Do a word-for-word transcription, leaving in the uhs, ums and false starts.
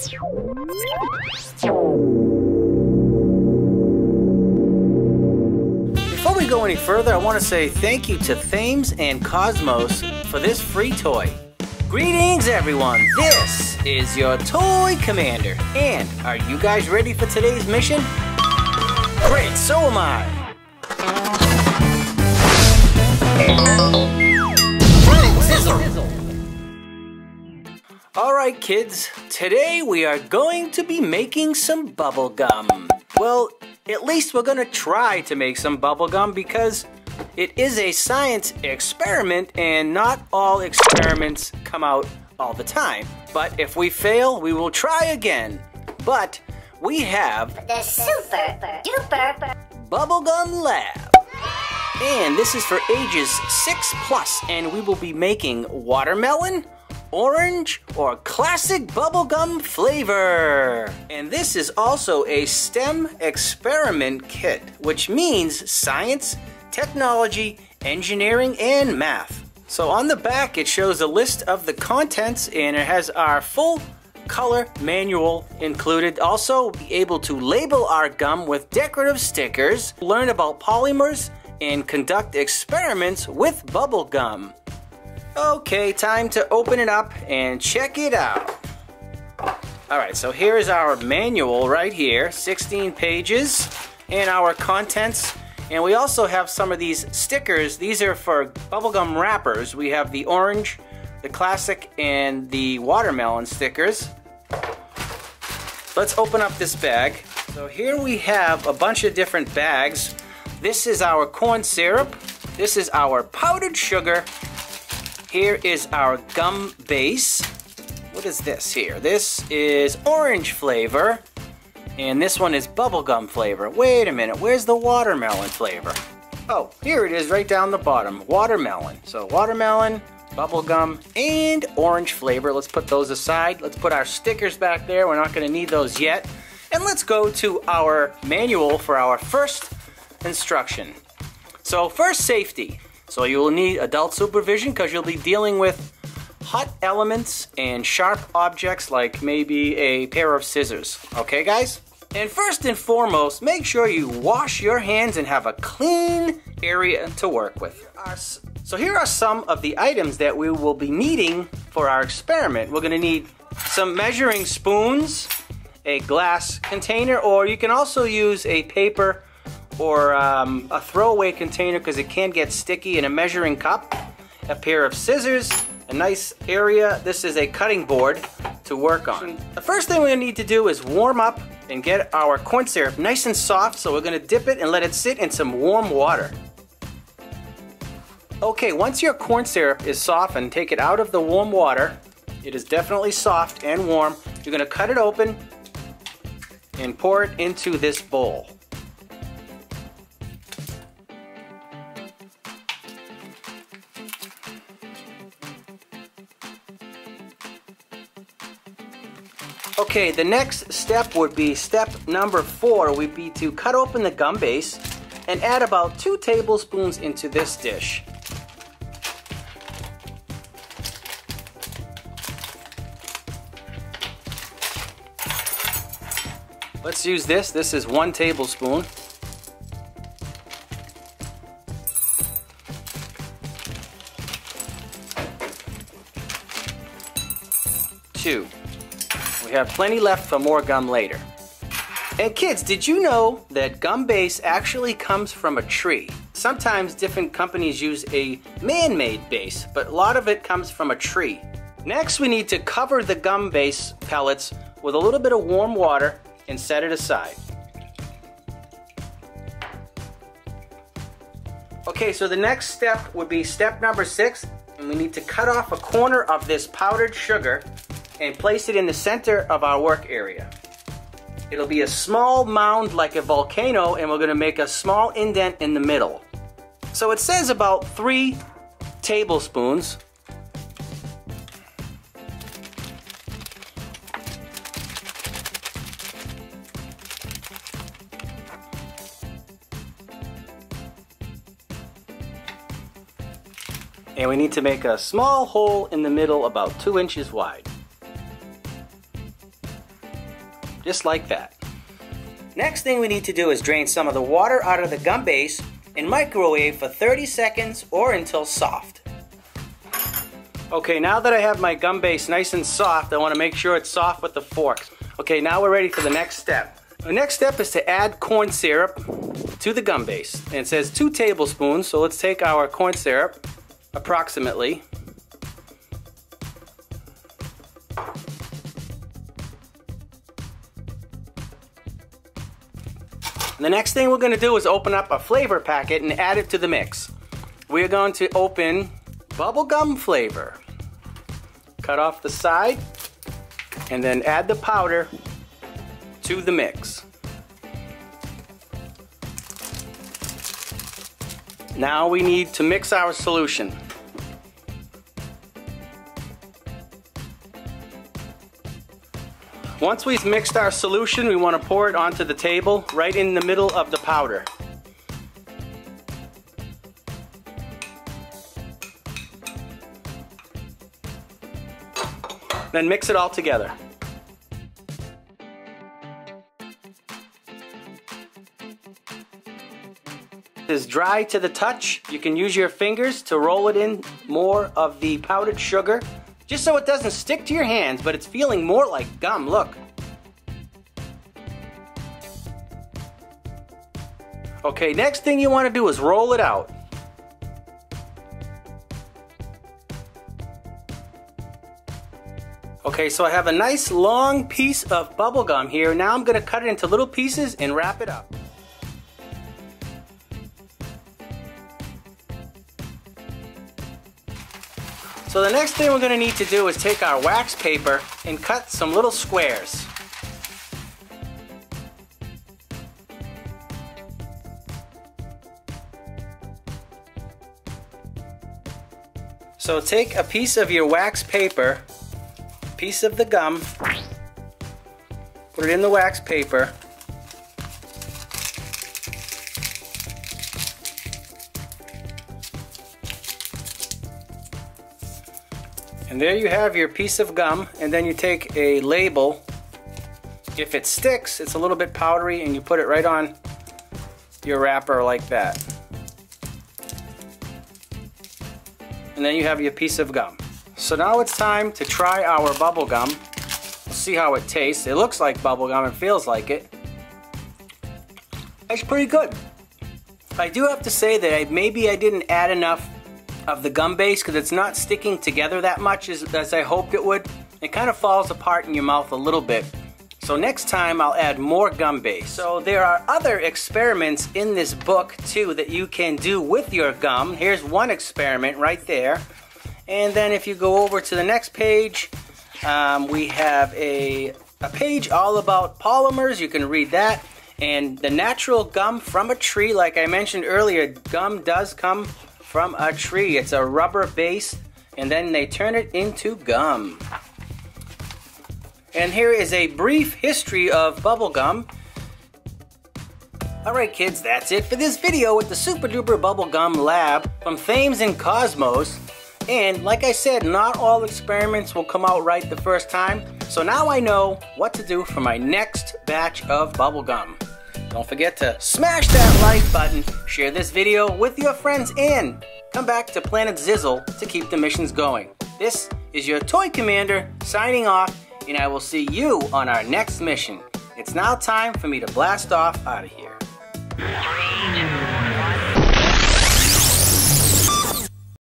Before we go any further, I want to say thank you to Thames and Kosmos for this free toy. Greetings everyone, this is your toy commander. And are you guys ready for today's mission? Great, so am I. Zizzle. All right kids, today we are going to be making some bubble gum. Well, at least we're gonna try to make some bubble gum because it is a science experiment and not all experiments come out all the time. But if we fail, we will try again. But we have the Super Duper Bubble Gum Lab. And this is for ages six plus, and we will be making watermelon, orange, or classic bubblegum flavor. And this is also a STEM experiment kit, which means science, technology, engineering, and math. So on the back it shows a list of the contents, and it has our full color manual included. Also, we'll be able to label our gum with decorative stickers, learn about polymers, and conduct experiments with bubble gum. Okay, time to open it up and check it out. Alright, so here is our manual right here, sixteen pages, and our contents. And we also have some of these stickers. These are for bubblegum wrappers. We have the orange, the classic, and the watermelon stickers. Let's open up this bag. So here we have a bunch of different bags. This is our corn syrup. This is our powdered sugar. Here is our gum base. What is this here? This is orange flavor. And this one is bubblegum flavor. Wait a minute, where's the watermelon flavor? Oh, here it is right down the bottom, watermelon. So watermelon, bubblegum, and orange flavor. Let's put those aside. Let's put our stickers back there. We're not gonna need those yet. And let's go to our manual for our first instruction. So first, safety. So you will need adult supervision because you'll be dealing with hot elements and sharp objects like maybe a pair of scissors. Okay guys? And first and foremost, make sure you wash your hands and have a clean area to work with. So here are some of the items that we will be needing for our experiment. We're gonna need some measuring spoons, a glass container, or you can also use a paper or um, a throwaway container because it can get sticky, and a measuring cup, a pair of scissors, a nice area. This is a cutting board to work on. The first thing we're gonna need to do is warm up and get our corn syrup nice and soft, so we're gonna dip it and let it sit in some warm water. Okay, once your corn syrup is softened, take it out of the warm water. It is definitely soft and warm. You're gonna cut it open and pour it into this bowl. Okay, the next step would be step number four, would be to cut open the gum base and add about two tablespoons into this dish. Let's use this, this is one tablespoon. Two. We have plenty left for more gum later. And kids, did you know that gum base actually comes from a tree? Sometimes different companies use a man-made base, but a lot of it comes from a tree. Next, we need to cover the gum base pellets with a little bit of warm water and set it aside. Okay, so the next step would be step number six, and we need to cut off a corner of this powdered sugar and place it in the center of our work area. It'll be a small mound like a volcano, and we're gonna make a small indent in the middle. So it says about three tablespoons. And we need to make a small hole in the middle about two inches wide. just like that. Next thing we need to do is drain some of the water out of the gum base and microwave for thirty seconds or until soft. Okay, now that I have my gum base nice and soft, I want to make sure it's soft with the forks. Okay, now we're ready for the next step. The next step is to add corn syrup to the gum base. And it says two tablespoons, so let's take our corn syrup, approximately. And the next thing we're going to do is open up a flavor packet and add it to the mix. We're going to open bubblegum flavor. Cut off the side and then add the powder to the mix. Now we need to mix our solution. Once we've mixed our solution, we want to pour it onto the table right in the middle of the powder. Then mix it all together. It is dry to the touch. You can use your fingers to roll it in more of the powdered sugar, just so it doesn't stick to your hands, but it's feeling more like gum, look. Okay, next thing you want to do is roll it out. Okay, so I have a nice long piece of bubble gum here. Now I'm going to cut it into little pieces and wrap it up. So the next thing we're going to need to do is take our wax paper and cut some little squares. So take a piece of your wax paper, piece of the gum, put it in the wax paper, and there you have your piece of gum. And then you take a label. If it sticks, it's a little bit powdery, and you put it right on your wrapper like that. And then you have your piece of gum. So now it's time to try our bubble gum. We'll see how it tastes. It looks like bubble gum. It feels like it. It's pretty good. I do have to say that I, maybe I didn't add enough of the gum base, because it's not sticking together that much as, as I hoped it would. It kind of falls apart in your mouth a little bit. So next time I'll add more gum base. So there are other experiments in this book too that you can do with your gum. Here's one experiment right there. And then if you go over to the next page, um, we have a, a page all about polymers. You can read that. And the natural gum from a tree, like I mentioned earlier, gum does come from a tree. It's a rubber base, and then they turn it into gum. And here is a brief history of bubble gum. Alright kids, that's it for this video with the Super Duper Bubble Gum Lab from Thames and Kosmos. And like I said, not all experiments will come out right the first time, so now I know what to do for my next batch of bubble gum. Don't forget to smash that like button, share this video with your friends, and come back to Planet Zizzle to keep the missions going. This is your Toy Commander signing off, and I will see you on our next mission. It's now time for me to blast off out of here. Three, two,